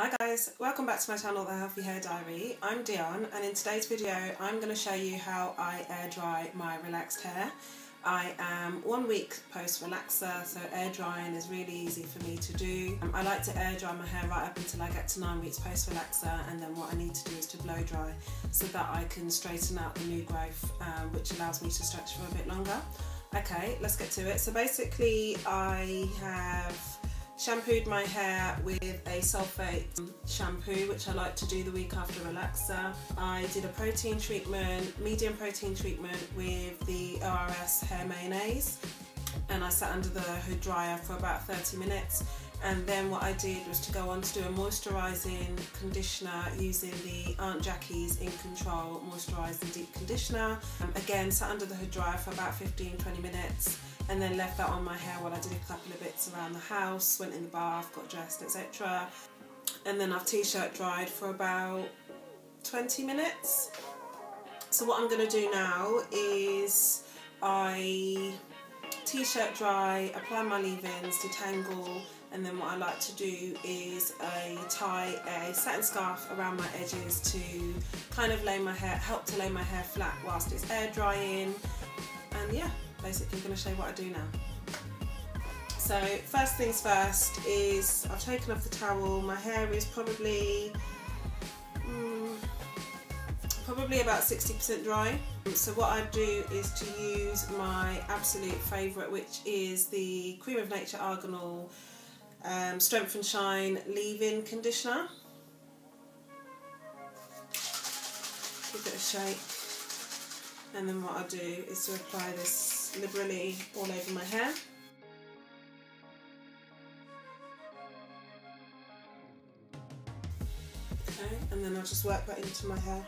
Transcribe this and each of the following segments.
Hi guys, welcome back to my channel, The Healthy Hair Diary. I'm Dion, and in today's video I'm going to show you how I air dry my relaxed hair. I am 1 week post relaxer, so air drying is really easy for me to do. I like to air dry my hair right up until I get to 9 weeks post relaxer, and then what I need to do is to blow dry so that I can straighten out the new growth, which allows me to stretch for a bit longer. Okay, let's get to it. So basically I have shampooed my hair with a sulfate shampoo, which I like to do the week after relaxer. I did a protein treatment, medium protein treatment, with the ORS hair mayonnaise, and I sat under the hood dryer for about 30 minutes. And then what I did was to go on to do a moisturising conditioner using the Aunt Jackie's In Control Moisturising Deep Conditioner. Again, sat under the hood dryer for about 15-20 minutes, and then left that on my hair while I did a couple of bits around the house, went in the bath, got dressed, etc. And then I've t-shirt dried for about 20 minutes. So what I'm going to do now is I t-shirt dry, apply my leave-ins, detangle, and then what I like to do is I tie a satin scarf around my edges to kind of lay my hair, help to lay my hair flat whilst it's air drying. And yeah, basically I'm going to show you what I do now. So first things first is I've taken off the towel. My hair is probably about 60% dry. So what I do is to use my absolute favourite, which is the Cream of Nature Arganol Strength and Shine Leave-In Conditioner. Give it a shake, and then what I do is to apply this liberally all over my hair. Okay, and then I'll just work that into my hair.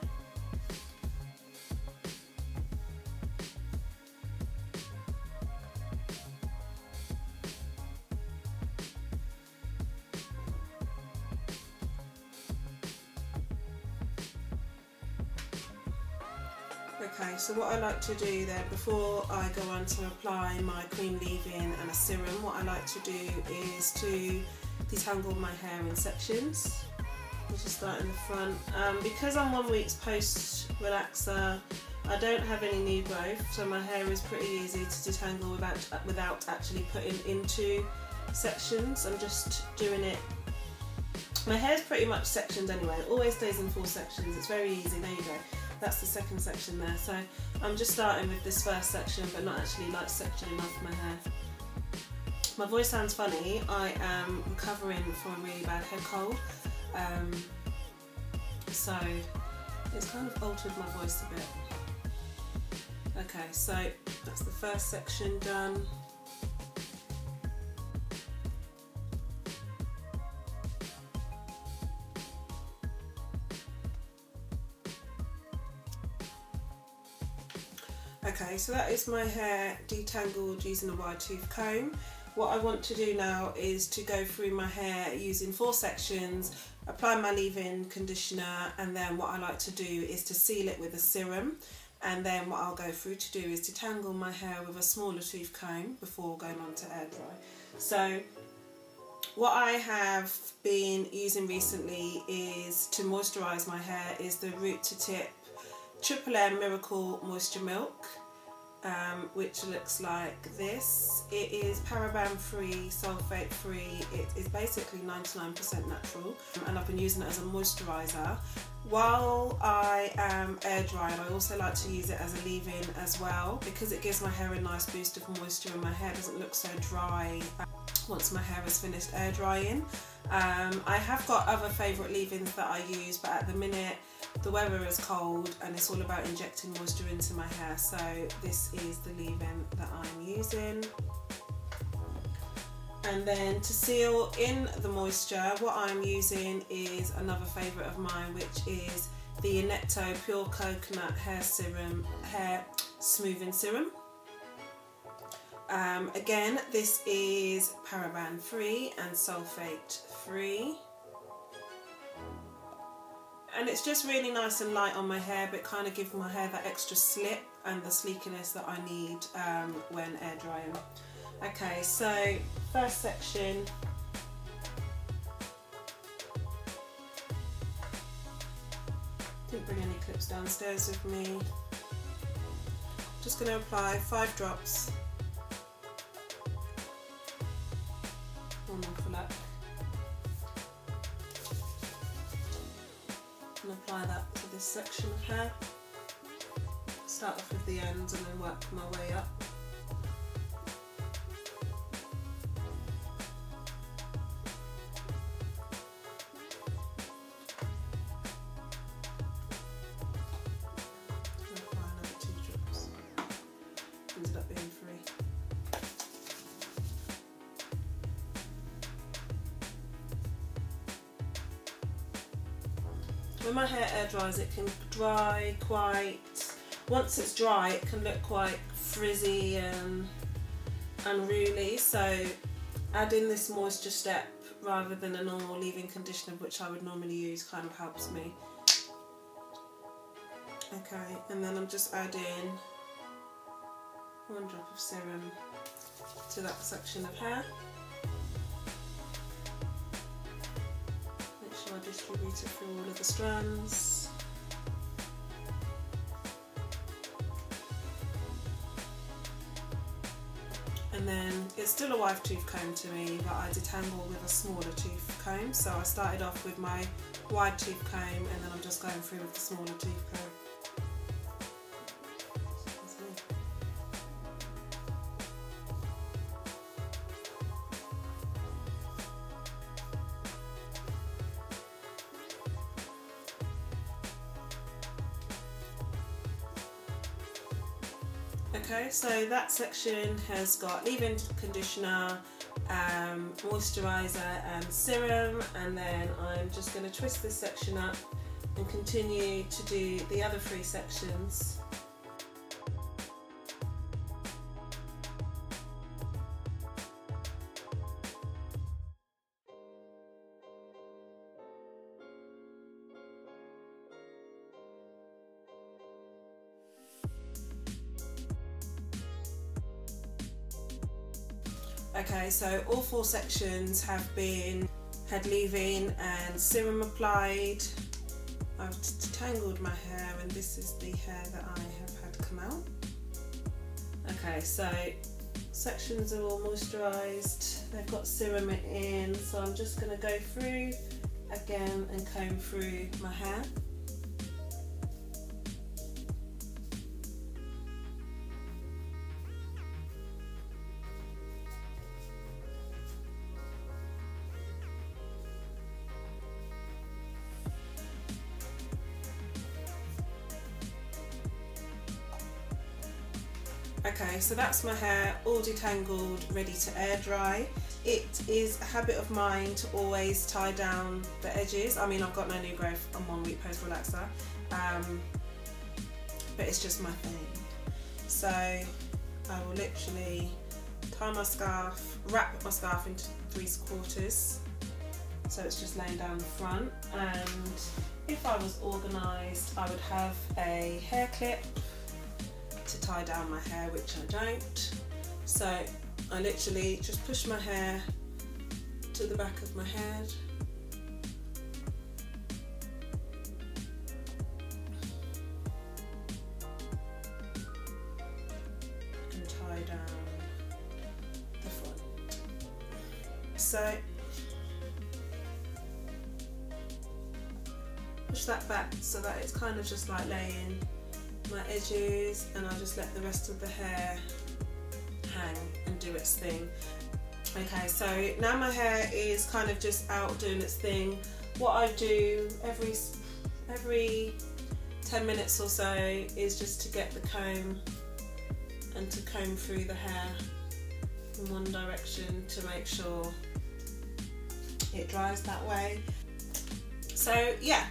Okay, so what I like to do then, before I go on to apply my cream leave-in and a serum, what I like to do is to detangle my hair in sections. I'll just start in the front. Because I'm 1 week's post-relaxer, I don't have any new growth, so my hair is pretty easy to detangle without actually putting into sections. I'm just doing it. My hair's pretty much sectioned anyway. It always stays in full sections. It's very easy. There you go. That's the second section there, so I'm just starting with this first section, but not actually like sectioning off my hair. My voice sounds funny. I am recovering from a really bad head cold, so it's kind of altered my voice a bit. Okay, so that's the first section done. Okay, so that is my hair detangled using a wide tooth comb. What I want to do now is to go through my hair using 4 sections, apply my leave-in conditioner, and then what I like to do is to seal it with a serum. And then what I'll go through to do is detangle my hair with a smaller tooth comb before going on to air dry. So what I have been using recently is to moisturise my hair is the Root to Tip Triple M Miracle Moisture Milk, which looks like this. It is paraben free, sulfate free. It is basically 99% natural, and I've been using it as a moisturiser. While I am air drying, I also like to use it as a leave-in as well, because it gives my hair a nice boost of moisture and my hair doesn't look so dry once my hair is finished air drying. I have got other favourite leave-ins that I use, but at the minute the weather is cold and it's all about injecting moisture into my hair, so this is the leave-in that I'm using. And then to seal in the moisture, what I'm using is another favourite of mine, which is the Inecto Pure Coconut Hair Smoothing Serum. Again, this is paraben free and sulfate free, and it's just really nice and light on my hair, but kind of gives my hair that extra slip and the sleekiness that I need when air drying. Okay, so first section. bring any clips downstairs with me. Just going to apply 5 drops. One more for luck. And apply that to this section of hair. Start off with the ends and then work my way up. When my hair air dries, it can dry quite, once it's dry it can look quite frizzy and unruly, so adding this moisture step rather than a normal leave-in conditioner, which I would normally use, kind of helps me. Okay, and then I'm just adding 1 drop of serum to that section of hair. I distribute it through all of the strands. And then it's still a wide tooth comb to me, but I detangle with a smaller tooth comb. So I started off with my wide tooth comb and then I'm just going through with the smaller tooth comb. Okay, so that section has got leave-in conditioner, moisturiser and serum, and then I'm just going to twist this section up and continue to do the other 3 sections. Okay, so all 4 sections have been had leave-in and serum applied. I've detangled my hair and this is the hair that I have had come out. Okay, so sections are all moisturised, they've got serum in, so I'm just going to go through again and comb through my hair. Okay, so that's my hair all detangled, ready to air dry. It is a habit of mine to always tie down the edges. I mean, I've got no new growth on 1 week post relaxer, but it's just my thing. So I will literally tie my scarf, wrap my scarf into 3/4, so it's just laying down the front. And if I was organised, I would have a hair clip to tie down my hair, which I don't, so I literally just push my hair to the back of my head. And tie down the front. So push that back so that it's kind of just like laying my edges, and I'll just let the rest of the hair hang and do its thing. Okay, so now my hair is kind of just out doing its thing. What I do every 10 minutes or so is just to get the comb and to comb through the hair in one direction to make sure it dries that way. So yeah,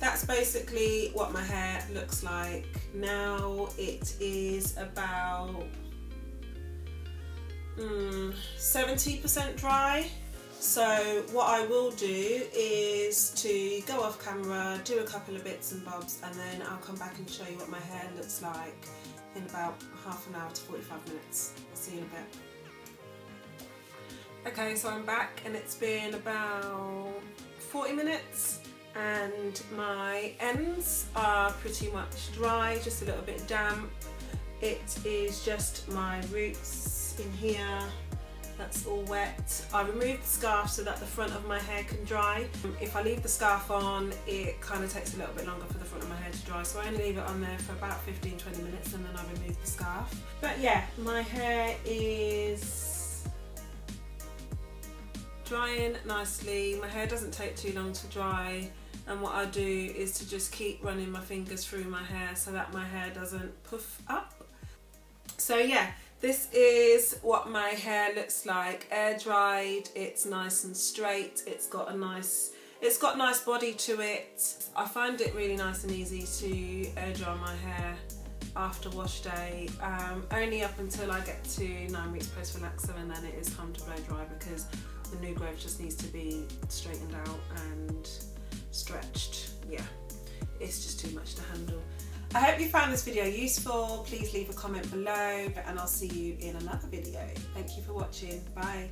that's basically what my hair looks like now. It is about 70% dry. So what I will do is to go off camera, do a couple of bits and bobs, and then I'll come back and show you what my hair looks like in about half an hour to 45 minutes. I'll see you in a bit. Okay, so I'm back and it's been about 40 minutes. and my ends are pretty much dry, just a little bit damp. It is just my roots in here that's all wet. I removed the scarf so that the front of my hair can dry. If I leave the scarf on, it kind of takes a little bit longer for the front of my hair to dry, so I only leave it on there for about 15-20 minutes and then I remove the scarf. But yeah, my hair is drying nicely. My hair doesn't take too long to dry, and what I do is to just keep running my fingers through my hair so that my hair doesn't puff up. So yeah, this is what my hair looks like air dried. It's nice and straight. It's got nice body to it. I find it really nice and easy to air dry my hair after wash day, only up until I get to 9 weeks post relaxer, and then it is time to blow dry because the new growth just needs to be straightened out and stretched. Yeah, it's just too much to handle. I hope you found this video useful. Please leave a comment below and I'll see you in another video. Thank you for watching. Bye.